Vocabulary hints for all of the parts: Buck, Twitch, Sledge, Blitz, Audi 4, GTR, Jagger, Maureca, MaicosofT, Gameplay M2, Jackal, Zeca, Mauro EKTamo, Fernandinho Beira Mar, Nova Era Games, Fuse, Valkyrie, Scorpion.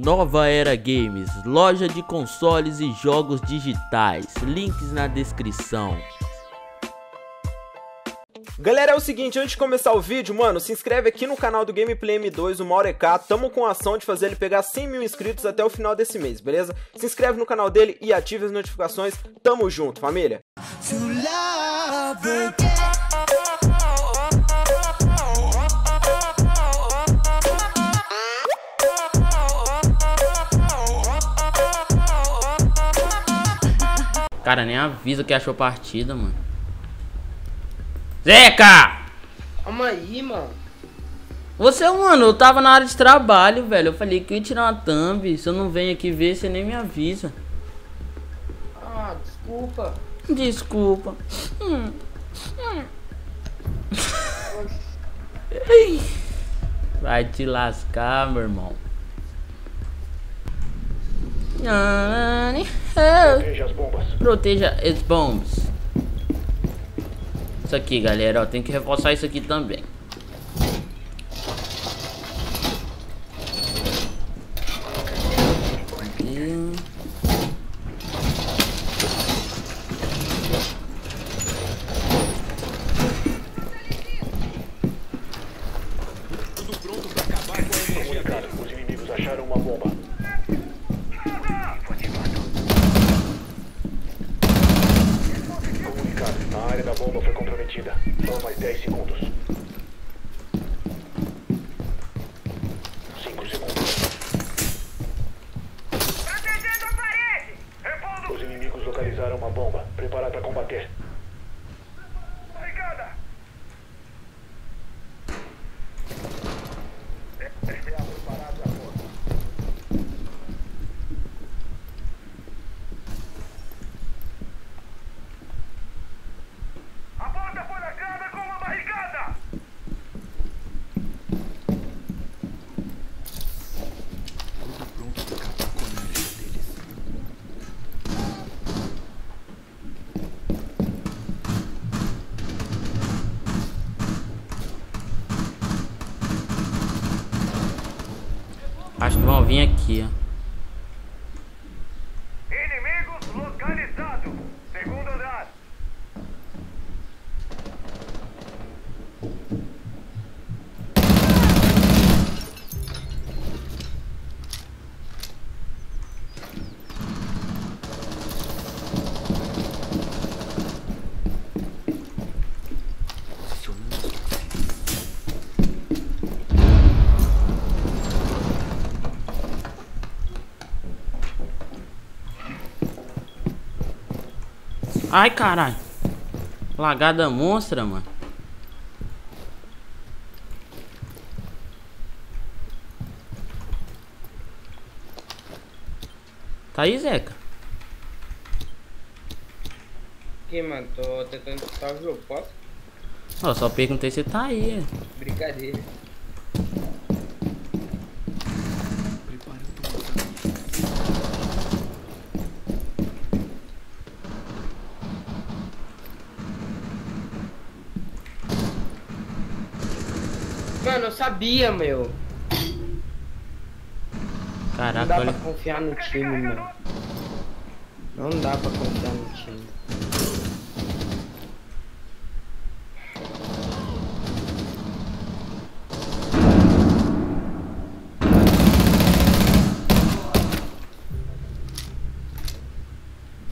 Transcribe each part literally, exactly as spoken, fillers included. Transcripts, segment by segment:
Nova Era Games, loja de consoles e jogos digitais, links na descrição. Galera, é o seguinte, antes de começar o vídeo, mano, se inscreve aqui no canal do Gameplay M dois, o Mauro EKTamo com a ação de fazer ele pegar cem mil inscritos até o final desse mês, beleza? Se inscreve no canal dele e ative as notificações, tamo junto, família! Cara, nem avisa que achou partida, mano. Zeca! Calma aí, mano. Você, mano, eu tava na área de trabalho, velho. Eu falei que eu ia tirar uma thumb. Se eu não venho aqui ver, você nem me avisa. Ah, desculpa. Desculpa. Hum. Hum. Vai te lascar, meu irmão. Proteja as bombas. Proteja as bombas. Isso aqui, galera, ó, tem que reforçar isso aqui também. Aqui. Tudo pronto pra acabar com a energia, cara. Os inimigos acharam uma bomba. A área da bomba foi comprometida. Só mais dez segundos. cinco segundos. Protegendo a parede! Repondo! Os inimigos localizaram uma bomba. Preparar para combater. Obrigada! Acho que vão vir aqui, ó. Inimigos localizados. Segundo andar. Ai, caralho. Lagada monstra, mano. Tá aí, Zeca? Que, mano? Tô tentando escutar o jogo, posso? Ó, só perguntei se tá aí. Brincadeira. Mano, eu sabia, meu. Caraca, não dá olha... pra confiar no time, mano. Não dá pra confiar no time.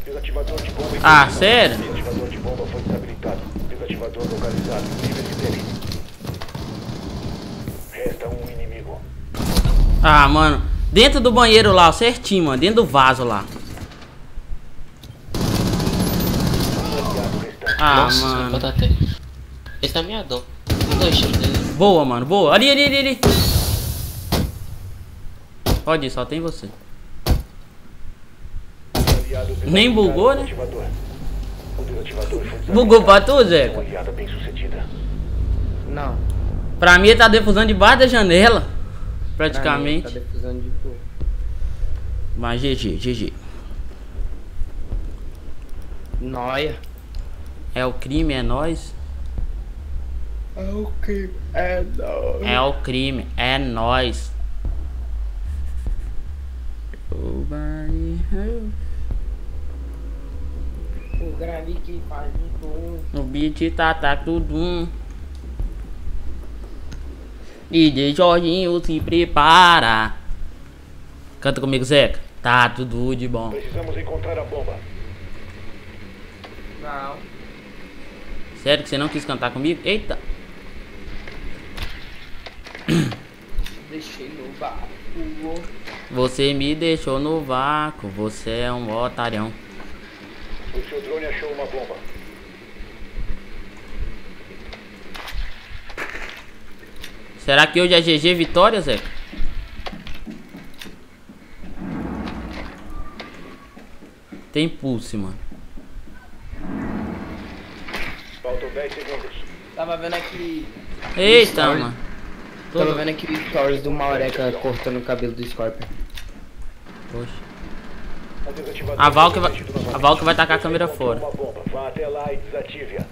Desativador de bomba. Ah, sério? Desativador de bomba foi desabilitado. Desativador localizado. Ah, mano, dentro do banheiro lá, certinho, mano, dentro do vaso lá. Ah, nossa, mano. Esse tá minha dor. Boa, mano, boa. Ali, ali, ali, ali. Pode ir, só tem você. Nem bugou, né? Bugou pra tu, Zé? Não. Pra mim ele tá defusando debaixo da janela. Praticamente. Pra mim, tá de tudo. Mas G G, G G. Nóia. É o crime, é nós. É o crime, é nós. É o crime, é nós. Nobody help. O grave que faz de tudo. O beat tá, tá tudo. D J Jorginho se prepara. Canta comigo, Zeca. Tá tudo de bom. Precisamos encontrar a bomba. Não. Sério que você não quis cantar comigo? Eita. Deixei no vácuo. Você me deixou no vácuo. Você é um otarão. O seu drone achou uma bomba. Será que hoje é G G vitória, Zé? Tem pulse, mano. Faltam dez segundos. Tava vendo aqui... Eita, mano. Tô... Tava vendo aqui stories do Maureca cortando o cabelo do Scorpion. Poxa. A Valkyrie vai... A Valkyrie vai tacar a câmera fora. Vá até lá e desative-a.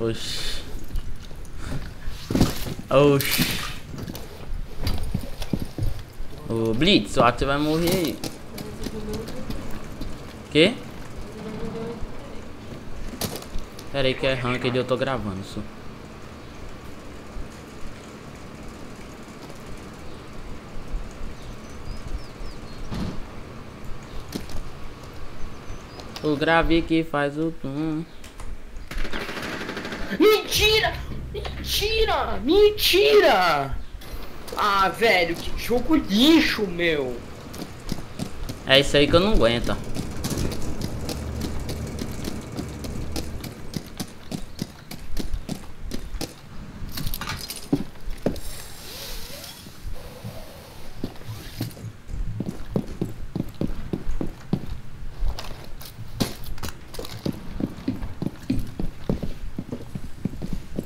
Oxi. Oxi. O Blitz, eu acho que você vai morrer aí. Que? Pera aí que é rank e eu tô gravando isso. O grave que faz o tum. Mentira! Mentira! Mentira! Ah, velho, que jogo lixo, meu! É isso aí que eu não aguento.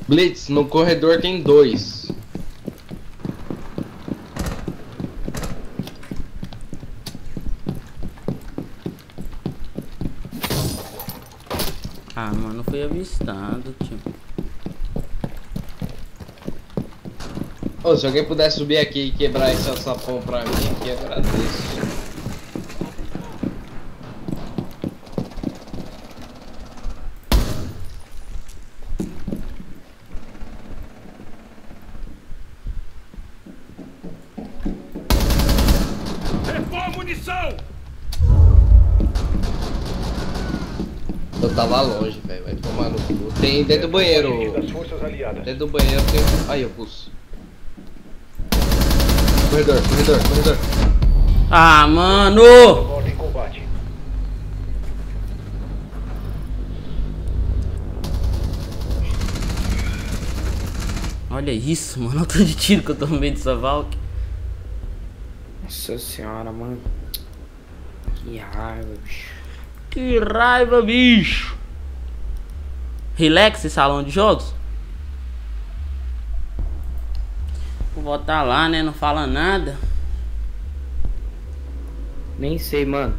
Blitz, no corredor tem dois. Ah, mano, fui avistado, tio. Ô, oh, se alguém puder subir aqui e quebrar esse alçapão pra mim, que agradeço. Tava longe, velho. Vai tomar no cu. Tem dentro do banheiro. Dentro do banheiro tem. Aí, eu pulso. Corredor, corredor, corredor. Ah, mano! Olha isso, mano. Olha o tanto de tiro que eu tomei dessa Valk. Nossa senhora, mano. Que raiva, bicho. Que raiva, bicho. Relax, salão de jogos. Vou botar lá, né? Não fala nada. Nem sei, mano.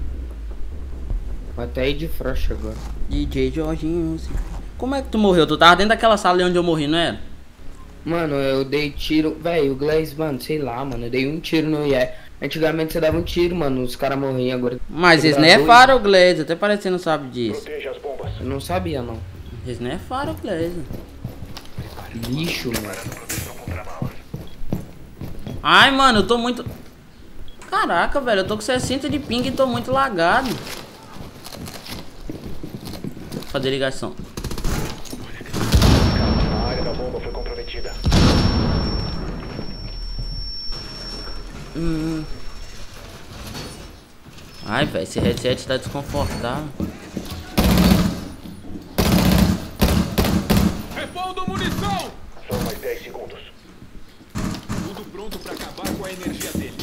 Vou até ir de frocha agora. D J Jorginho. Como é que tu morreu? Tu tava dentro daquela sala onde eu morri, não era? Mano, eu dei tiro. Velho, o Glaze, mano, sei lá, mano. Eu dei um tiro no I E. Antigamente você dava um tiro, mano, os caras morriam agora. Mas eles nefaram o Glaze, até parece que você não sabe disso. Proteja as bombas. Eu não sabia, não. Eles nefaram o Glaze. Lixo, mano. Ai, mano, eu tô muito... Caraca, velho, eu tô com sessenta de ping e tô muito lagado. Vou fazer ligação. A área da bomba foi comprometida. Hum. Ai, velho, esse headset tá desconfortável. Repondo munição! Só mais dez segundos. Tudo pronto pra acabar com a energia dele.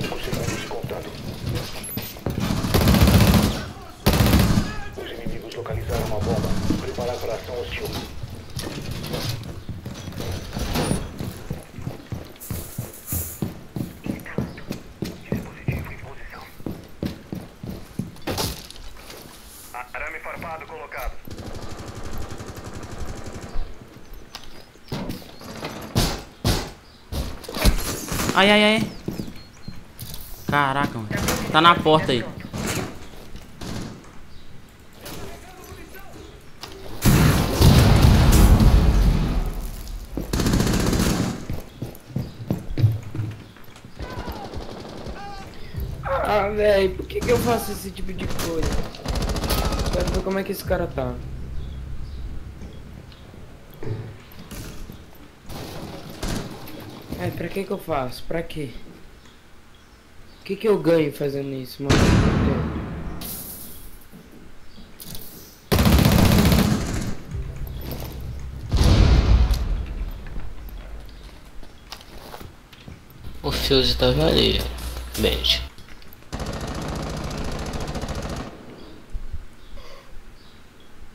cinco segundos de contato. Os inimigos localizaram uma bomba. Preparar para ação hostil. farpado colocado. Ai, ai, ai. Caraca, mano. Tá na porta aí. Ah, velho, por que que eu faço esse tipo de coisa? Quero ver como é que esse cara tá. É, pra que que eu faço? Pra quê? O que que eu ganho fazendo isso, mano? O Fuse tava ali, beijo.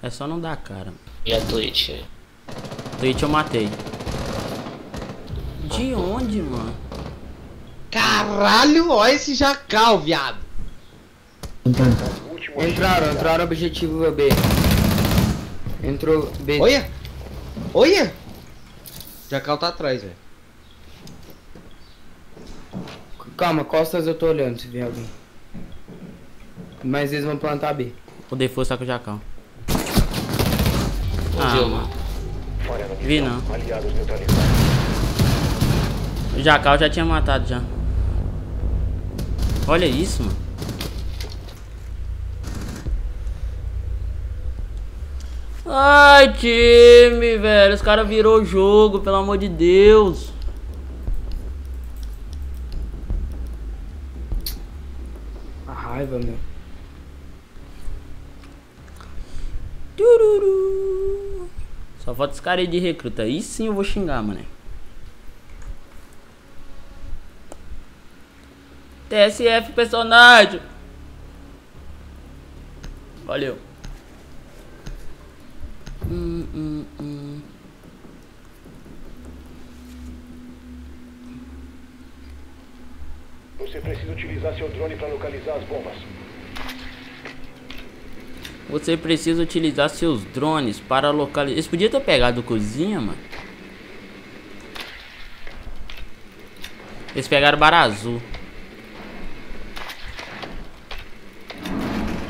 É só não dar cara. E a Twitch? Twitch eu matei. De onde, mano? Caralho, ó esse Jackal, viado. Entraram, entraram objetivo B. Entrou B. Olha! Olha! Jackal tá atrás, velho. Calma, costas eu tô olhando se vem alguém. Mas eles vão plantar B. O default tá com o Jackal. Ah, mano. Vi não. O Jackal já tinha matado já. Olha isso, mano. Ai, time, velho. Os caras virou o jogo, pelo amor de Deus. A raiva, meu. Tururu. Só falta os caras aí de recruta. Aí sim eu vou xingar, mano. T S F, personagem. Valeu. Hum, hum, hum. Você precisa utilizar seu drone para localizar as bombas. Você precisa utilizar seus drones para localizar... Eles podiam ter pegado cozinha, mano. Eles pegaram Bara Azul.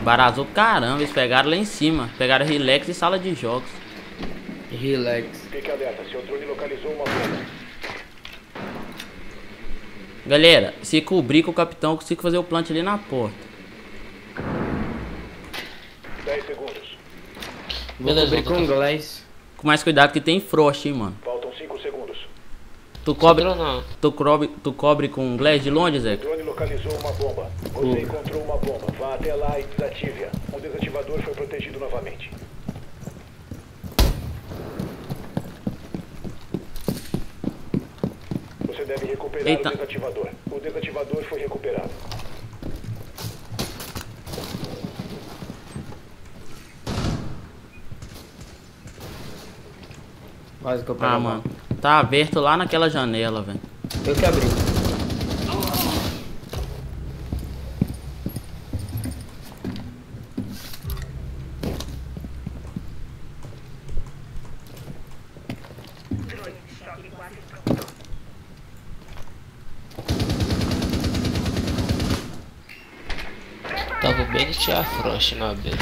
Bara Azul, caramba. Eles pegaram lá em cima. Pegaram Relax e Sala de Jogos. Relax. Fique alerta, seu drone localizou uma bomba. Galera, se cobrir com o capitão, eu consigo fazer o plant ali na porta. dez segundos. Beleza, com inglês. Com mais cuidado que tem frost, hein, mano. Faltam cinco segundos. Tu cobre, tu cobre, tu cobre com inglês de longe, Zeca? O drone localizou uma bomba. Você encontrou uma bomba. Vá até lá e desative-a. O desativador foi protegido novamente. Você deve recuperar Eita. o desativador. O desativador foi recuperado. Ah, mano, tá aberto lá naquela janela, velho. Eu que abri. Tava bem de tirar a frost na beira.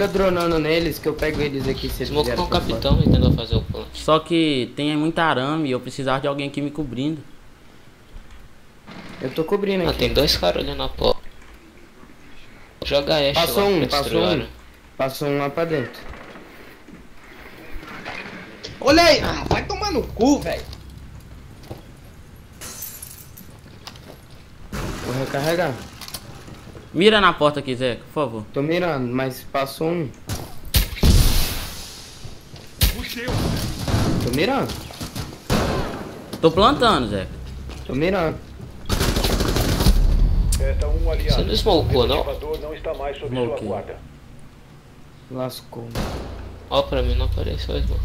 Fica dronando neles que eu pego eles aqui. Se Smoke com o capitão e tentou fazer o plant. Só que tem muito arame e eu precisava de alguém aqui me cobrindo. Eu tô cobrindo ah, aqui. Tem dois caras olhando a porta. Joga a Ashe. Passou um, passou um. Passou um lá pra dentro. Olha aí! Ah, vai tomar no cu, velho. Vou recarregar. Mira na porta aqui, Zeca, por favor. Tô mirando, mas passou um. Puxeu. Tô mirando. Tô plantando, Zeca. Tô mirando. Você não smocou, não? não está mais sob sua guarda. Lascou. Ó, pra mim não apareceu a smoke.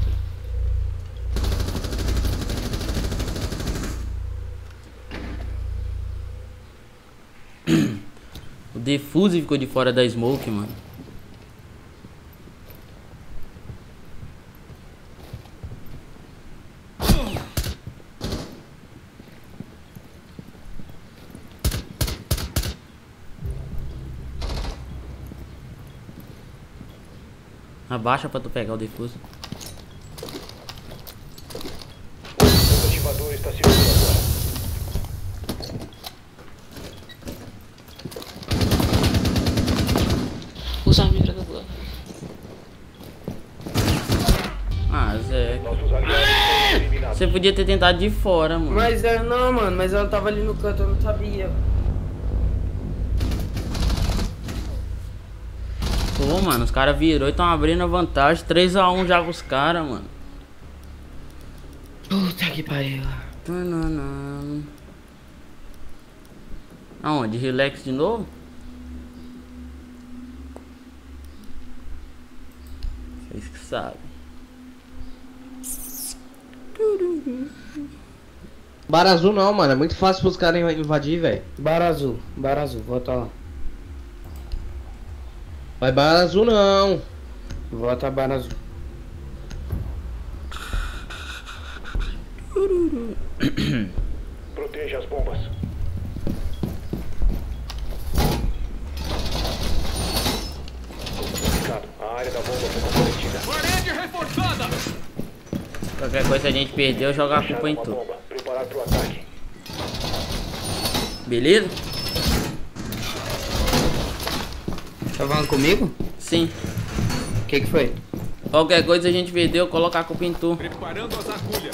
The Fuse ficou de fora da smoke, mano. Abaixa pra tu pegar o The Fuse. O ativador está segurando agora. Usar a metralhadora. Ah, Zeca. Você podia ter tentado de fora, mano. Mas é, não, mano. Mas ela tava ali no canto, eu não sabia. Pô, mano, os caras virou e estão abrindo a vantagem. três a um já os caras, mano. Puta que pariu. Aonde? Relax de novo? Vocês que sabem. Bar azul não, mano. É muito fácil pros caras invadir, velho. Bar azul, bar azul, volta lá. Vai bar azul não. Volta bar azul. Proteja as bombas. A área da bomba foi comprometida. Parede reforçada. Qualquer coisa a gente perdeu, jogar a culpa em tudo. Preparar pro ataque. Beleza? Tá falando comigo? Sim. O que que foi? Qualquer coisa a gente perdeu, colocar a culpa em tu. Preparando as agulhas.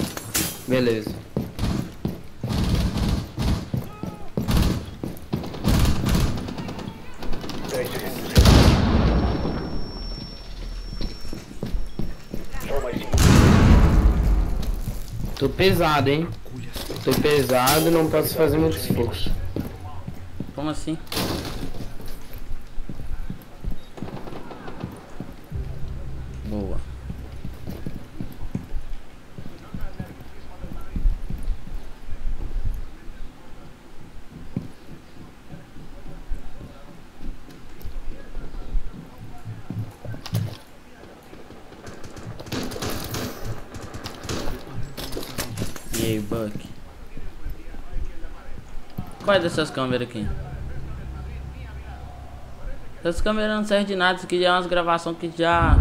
Beleza. Tô pesado, hein? Tô pesado, não posso fazer muito esforço. Como assim? Boa. Buck. Qual é dessas câmeras aqui? Essas câmeras não servem de nada, isso aqui já é umas gravações que já...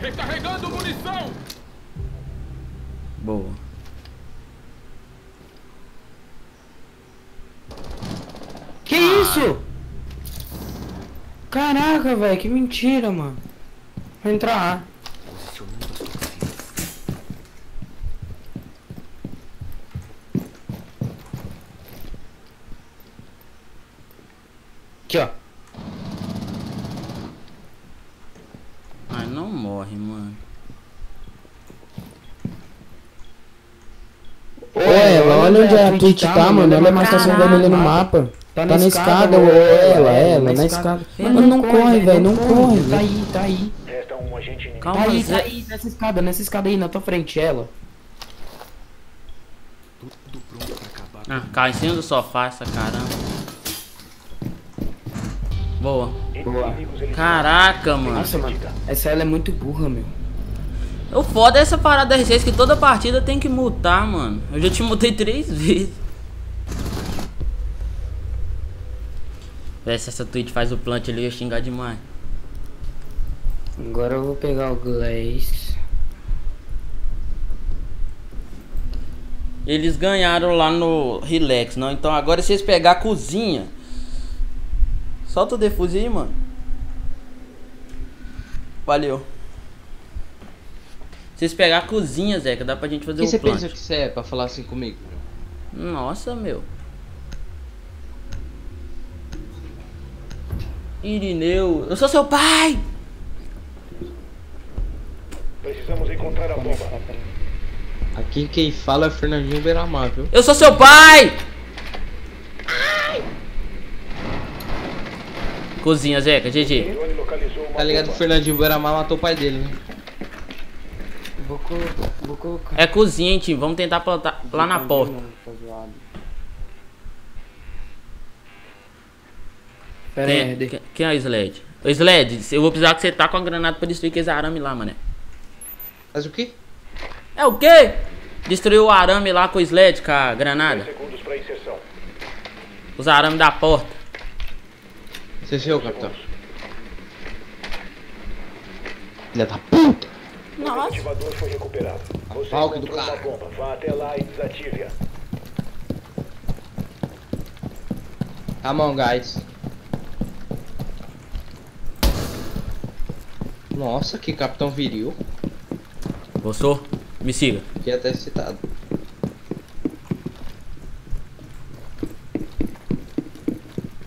Recarregando munição! Boa. Caraca, velho, que mentira, mano. Vou entrar. Aqui, ó. Ai, não morre, mano. Ô, ela, olha onde a Twitch tá, mano. Ela é mais tá sendo vermelha no mapa. Tá na, tá na escada, escada ou ela, ela, na escada. Mano, não corre, velho, não corre. Tá aí, tá aí. Calma, tá aí, tá aí, nessa escada, nessa escada aí, na tua frente, ela. Tudo pronto pra acabar. Ah, cai em cima do sofá, essa caramba. Boa. Boa. Caraca, mano. Nossa, mano, essa ela é muito burra, meu. O foda é essa parada R seis que toda partida tem que multar, mano. Eu já te multei três vezes. Se essa Twitch faz o plant ali, eu ia xingar demais. Agora eu vou pegar o Glaze. Eles ganharam lá no Relax, não? Então agora vocês pegar a cozinha. Solta o defuse aí, mano. Valeu. Vocês pegar a cozinha, Zeca, dá pra gente fazer o plant. O que você pensa que você é pra falar assim comigo? Nossa, meu. Irineu, eu sou seu pai! Precisamos encontrar a bomba. Aqui quem fala é Fernandinho Beira Mar, viu? Eu sou seu pai! Ai! Cozinha, Zeca, G G. Tá ligado que o Fernandinho Beira Mar matou o pai dele, né? Vou colocar, vou colocar. É cozinha, hein, time. Vamos tentar plantar vou lá na porta. Mano, pera quem, aí, quem, quem é o Sledge? Ô, Sledge, eu vou precisar que você tá com a granada pra destruir aquele arame lá, mané. Faz o quê? É o quê? Destruiu o arame lá com o Sledge, com a granada. Os arames da porta. Você viu, capitão? Filha da puta! Nossa! O ativador foi recuperado. Você encontrou uma bomba. Vá até lá e desative-a. Come on, guys. Nossa, que capitão viril. Gostou? Me siga. Fiquei até excitado.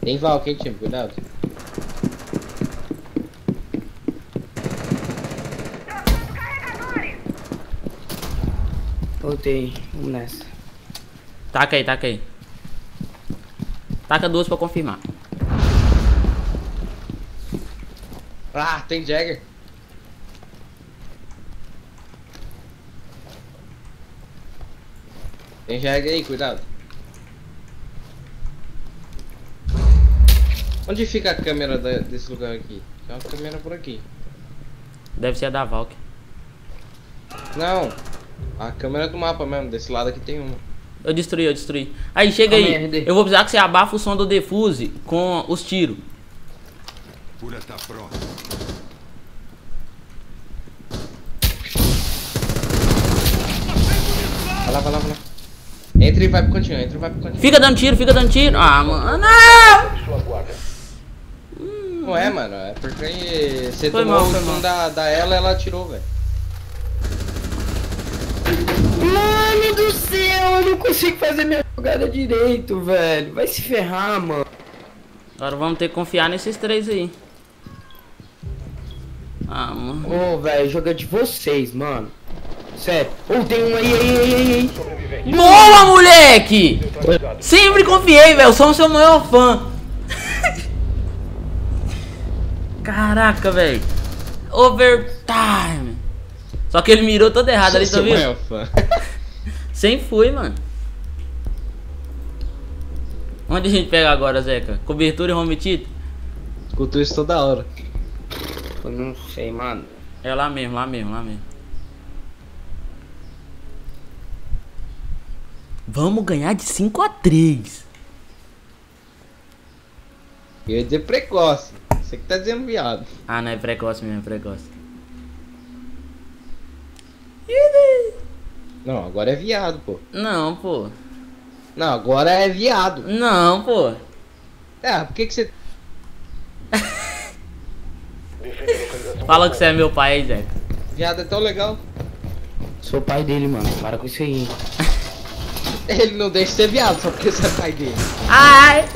Tem Valkyrie, time, cuidado. Voltei, vamos nessa. Taca aí, taca aí. Taca duas pra confirmar. Ah, tem Jagger. Tem Jagger aí, cuidado. Onde fica a câmera da, desse lugar aqui? Tem uma câmera por aqui. Deve ser a da Valk. Não. A câmera do mapa mesmo. Desse lado aqui tem uma. Eu destruí, eu destruí. Aí, chega aí. Merda. Eu vou precisar que você abafa o som do defuse com os tiros. Pura tá pronto. Vai lá, vai lá, vai lá. Entra e vai pro cantinho, entra e vai pro cantinho. Fica dando tiro, fica dando tiro. Ah, mano. Não! Não é, mano, é porque você foi tomou mal, o som da, da ela, ela atirou, velho. Mano do céu, eu não consigo fazer minha jogada direito, velho. Vai se ferrar, mano. Agora vamos ter que confiar nesses três aí. Ah, mano. Ô, oh, velho, joga de vocês, mano. Sério. Ou oh, tem um aí, aí, aí, aí. Boa, moleque! Sempre confiei, velho. Sou o seu maior fã. Caraca, velho. Overtime. Só que ele mirou todo errado ali, tá vendo? Sem fui, mano. Onde a gente pega agora, Zeca? Cobertura e home tito? Escutou isso toda hora. Eu não sei, mano. É lá mesmo, lá mesmo, lá mesmo. Vamos ganhar de cinco a três. Eu ia dizer precoce. Você que tá dizendo viado. Ah, não, é precoce mesmo, é precoce. Não, agora é viado, pô. Não, pô. Não, agora é viado. Não, pô. É, por que que você... Fala que você é meu pai aí, Zeca. Viado é tão legal. Sou pai dele, mano. Para com isso aí. Ele não deixa de ser viado só porque você é pai dele. Ai!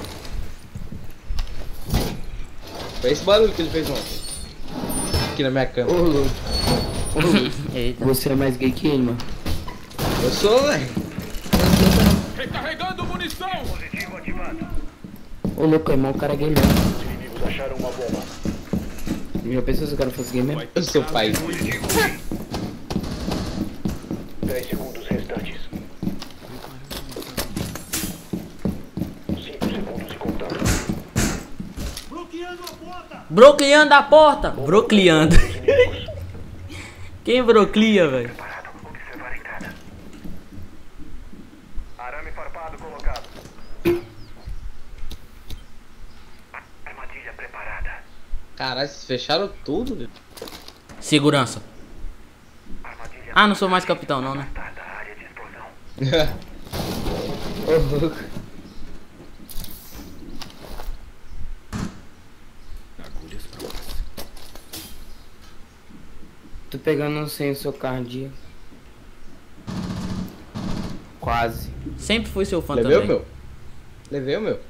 Foi esse barulho que ele fez ontem. Aqui na minha cama. Ô, ô, ô, você é mais gay que ele, mano. Eu sou, velho. Recarregando munição! Positivo ativado. Ô, louco, irmão, o cara é gay mesmo. Os inimigos acharam uma bomba. Já pensou se o cara fosse gay mesmo? Eu sou pai. dez segundos restantes. Brocliando a porta! Brocliando! Quem broclia, velho? Arame farpado colocado. Armadilha preparada. Caralho, vocês fecharam tudo, velho. Segurança. Ah, não sou mais capitão, não, né? Ô, louco. Tô pegando sem o seu cardíaco. Quase. Sempre fui seu fã. Levei também. Levei o meu. Levei o meu.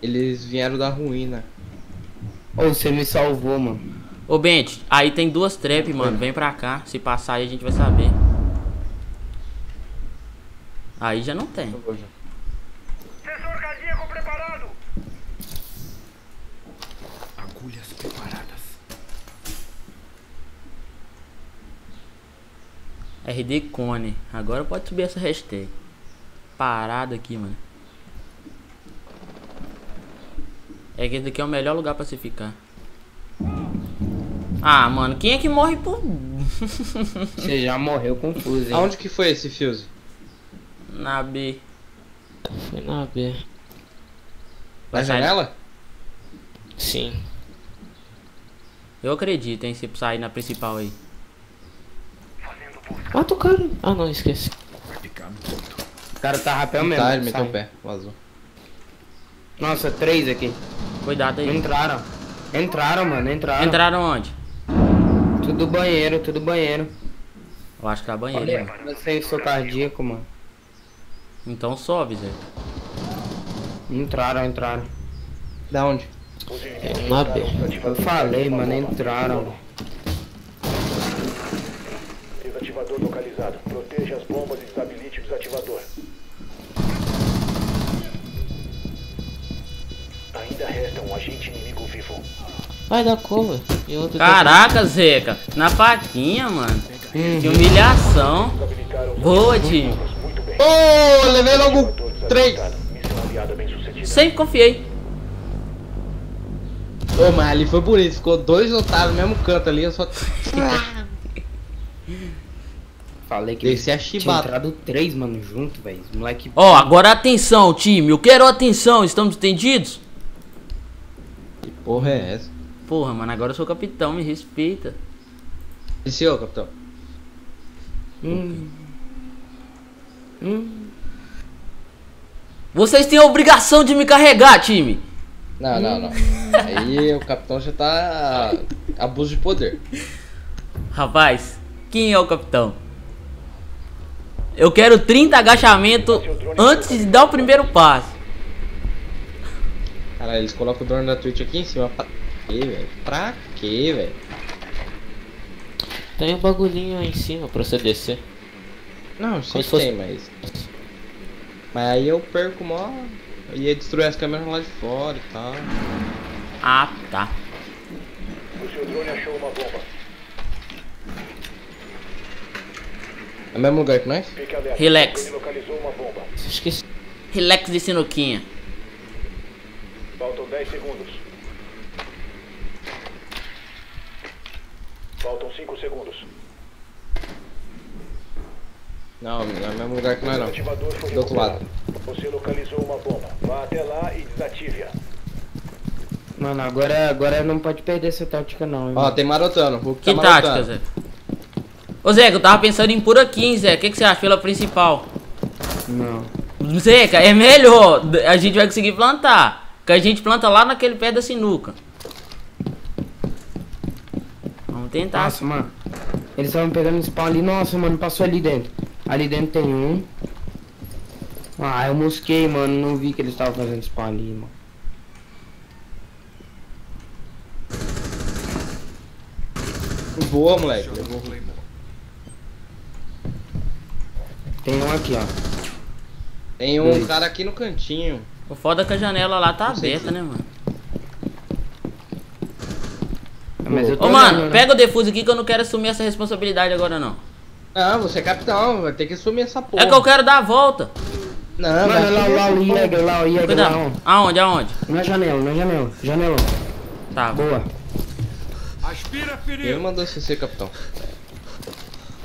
Eles vieram da ruína. Ô, oh, você me salvou, mano. Ô, Bente, aí tem duas trap, mano. Vem pra cá. Se passar aí a gente vai saber. Aí já não tem. Patrulhas preparadas. R D Cone. Agora pode subir essa hashtag. Parado aqui, mano. É que esse daqui é o melhor lugar pra se ficar. Ah, mano, quem é que morre por... Você já morreu com Fuse, hein? Aonde que foi esse Fuse? Na B. Foi na B. Na janela? Sim. Eu acredito, hein, se sair na principal aí. Mata o cara. Ah, não, esqueci. O cara tá rapel mesmo. Tá, ele meteu o pé, vazou. Nossa, três aqui. Cuidado aí. Entraram. Entraram, mano, entraram. Entraram onde? Tudo banheiro, tudo banheiro. Eu acho que é banheiro. Olha, mano. Eu sei, eu sou cardíaco, mano. Então sobe, Zé. Entraram, entraram. Da onde? É, na B. Eu falei, mano, entraram. Desativador localizado. Proteja as bombas e desabilite o desativador. Ainda resta um agente inimigo vivo. Vai dar cover. Caraca, Zeca. Na faquinha, mano. Hum. Que humilhação. Boa, time. Oh, levei logo três. Sempre confiei. Ô, oh, mas ali foi bonito. Ficou dois otários no mesmo canto ali. Eu só... Falei que esse é chibata. Tinha entrado três, mano, junto, velho. Moleque... Ó, oh, agora atenção, time. Eu quero atenção. Estamos entendidos? Que porra é essa? Porra, mano, agora eu sou capitão. Me respeita. E seu, capitão? Hum... Hum. Vocês têm a obrigação de me carregar, time. Não, não, não. Aí o capitão já tá abuso de poder. Rapaz, quem é o capitão? Eu quero trinta agachamento antes de dar o primeiro passo. Caralho, eles colocam o drone da Twitch aqui em cima. Pra quê, velho? Pra quê, velho? Tem um bagulhinho aí em cima pra você descer. Não, sei se tem, mas... Mas aí eu perco o mó... Eu ia destruir as câmeras lá de fora e tal. Ah, tá. O seu drone achou uma bomba. É o mesmo lugar que nós? Relax. Esqueci. Relax de sinuquinha. Faltam dez segundos. Faltam cinco segundos. Não, não é o mesmo lugar que não é não. Do outro lado. Você localizou uma bomba. Vá até lá e desative-a. Mano, agora, agora não pode perder essa tática não, hein? Ó, tem marotando. O que tá tática, Zé? Ô, Zeca, eu tava pensando em por aqui, hein, Zé? O que, que você acha pela principal? Não. Zeca, é melhor. A gente vai conseguir plantar. Porque a gente planta lá naquele pé da sinuca. Vamos tentar. Nossa, mano. Eles estavam pegando esse pau ali. Nossa, mano, passou ali dentro. Ali dentro tem um. Ah, eu mosquei, mano. Não vi que eles estavam fazendo spawn ali, mano. Boa, moleque. Levou. Tem um aqui, ó. Tem um Blitz. Cara aqui no cantinho. O foda é que a janela lá tá aberta, né, mano? Mas eu tô Ô, mano, olhando, pega né? o defuse aqui que eu não quero assumir essa responsabilidade agora, não. Não, você é capitão, vai ter que assumir essa porra. É que eu quero dar a volta. Não, não, não, não, lá, o Jagger, lá, o Jagger, lá, lá. Aonde, aonde? Na janela, na janela, janelão. Tá. Boa. Aspira, perigo. Ele mandou você ser capitão.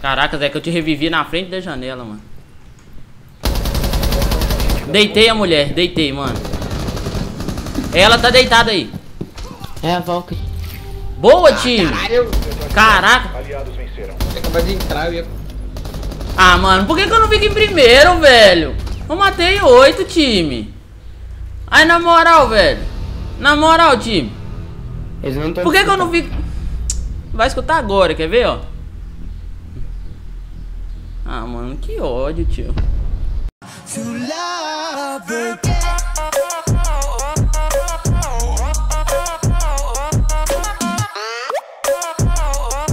Caraca, Zé, que eu te revivi na frente da janela, mano. Deitei a mulher, deitei, mano. Ela tá deitada aí. É, a Valkyrie. Boa, ah, time. Caralho. Caraca. Aliados venceram. Você acabou de entrar, eu ia... Ah, mano, por que, que eu não fico em primeiro, velho? Eu matei oito, time. Aí, na moral, velho. Na moral, time. Eles não tão por que, que eu não fico... Vai escutar agora, quer ver, ó? Ah, mano, que ódio, tio.